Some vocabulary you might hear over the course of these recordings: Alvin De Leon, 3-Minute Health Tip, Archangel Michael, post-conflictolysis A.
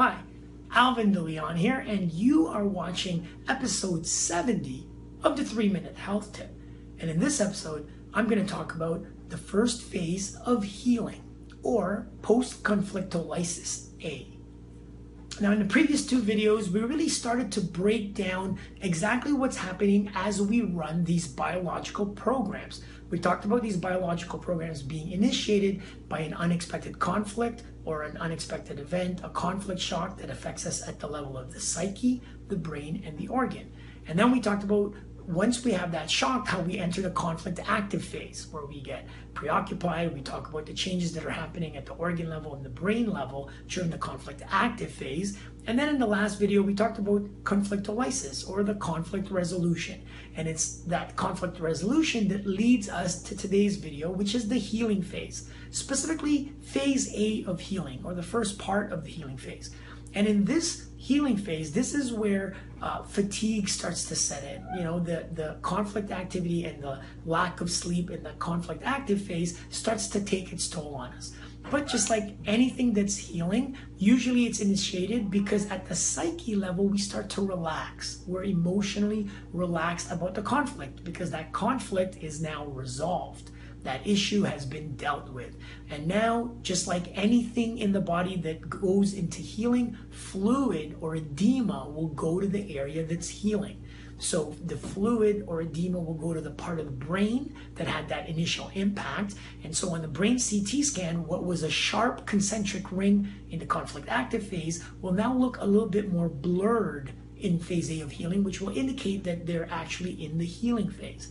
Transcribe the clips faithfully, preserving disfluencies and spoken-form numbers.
Hi, Alvin De Leon here, and you are watching episode seventy of the three minute Health Tip. And in this episode, I'm going to talk about the first phase of healing, or post-conflictolysis A. Now, in the previous two videos, we really started to break down exactly what's happening as we run these biological programs. We talked about these biological programs being initiated by an unexpected conflict or an unexpected event, a conflict shock that affects us at the level of the psyche, the brain, and the organ. And then we talked about, once we have that shock, how we enter the conflict active phase, where we get preoccupied. We talk about the changes that are happening at the organ level and the brain level during the conflict active phase. And then in the last video, we talked about conflictolysis, or the conflict resolution. And it's that conflict resolution that leads us to today's video, which is the healing phase, specifically phase A of healing, or the first part of the healing phase. And in this healing phase, this is where uh, fatigue starts to set in. You know, the, the conflict activity and the lack of sleep in the conflict active phase starts to take its toll on us. But just like anything that's healing, usually it's initiated because at the psyche level, we start to relax. We're emotionally relaxed about the conflict because that conflict is now resolved. That issue has been dealt with. And now, just like anything in the body that goes into healing, fluid or edema will go to the area that's healing. So the fluid or edema will go to the part of the brain that had that initial impact. And so on the brain C T scan, what was a sharp concentric ring in the conflict active phase will now look a little bit more blurred in phase A of healing, which will indicate that they're actually in the healing phase.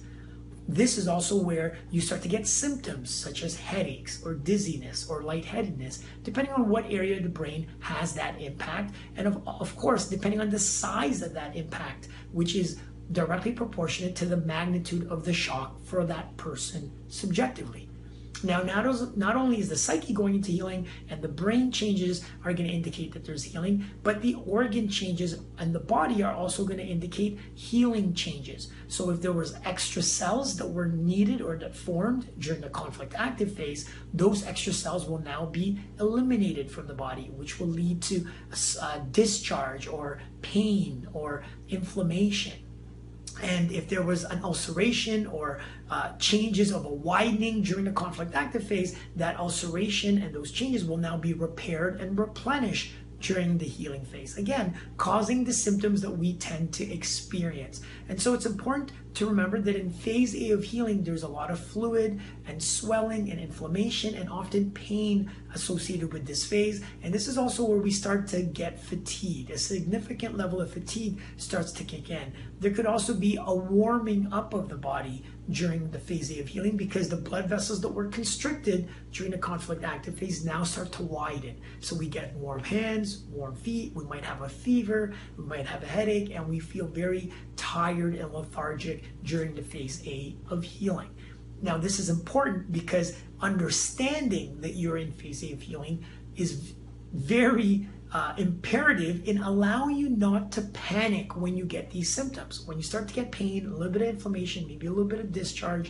This is also where you start to get symptoms such as headaches or dizziness or lightheadedness, depending on what area of the brain has that impact. And of, of course, depending on the size of that impact, which is directly proportionate to the magnitude of the shock for that person subjectively. Now, not, not only is the psyche going into healing and the brain changes are going to indicate that there's healing, but the organ changes and the body are also going to indicate healing changes. So if there was extra cells that were needed or that formed during the conflict active phase, those extra cells will now be eliminated from the body, which will lead to uh, discharge or pain or inflammation. And if there was an ulceration or uh, changes of a widening during the conflict active phase, that ulceration and those changes will now be repaired and replenished during the healing phase, again, causing the symptoms that we tend to experience. And so it's important to remember that in phase A of healing, there's a lot of fluid and swelling and inflammation and often pain associated with this phase. And this is also where we start to get fatigued. A significant level of fatigue starts to kick in. There could also be a warming up of the body during the phase A of healing because the blood vessels that were constricted during the conflict active phase now start to widen. So we get warm hands, warm feet, we might have a fever, we might have a headache, and we feel very tired and lethargic during the phase A of healing. Now, this is important because understanding that you're in phase A of healing is very Uh, imperative in allowing you not to panic when you get these symptoms. When you start to get pain, a little bit of inflammation, maybe a little bit of discharge,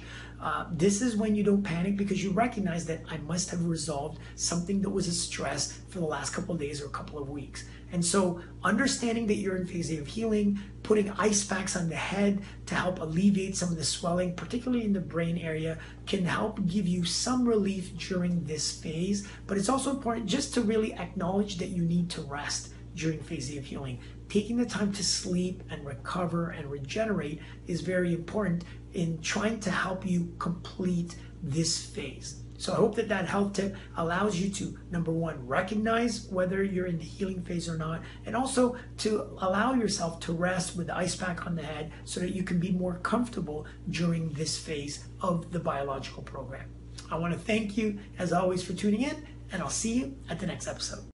uh, this is when you don't panic because you recognize that I must have resolved something that was a stress for the last couple of days or a couple of weeks. And so understanding that you're in phase A of healing, putting ice packs on the head to help alleviate some of the swelling, particularly in the brain area, can help give you some relief during this phase. But it's also important just to really acknowledge that you need to rest during phase A of healing. Taking the time to sleep and recover and regenerate is very important in trying to help you complete this phase. So I hope that that health tip allows you to, number one, recognize whether you're in the healing phase or not, and also to allow yourself to rest with the ice pack on the head so that you can be more comfortable during this phase of the biological program. I want to thank you, as always, for tuning in, and I'll see you at the next episode.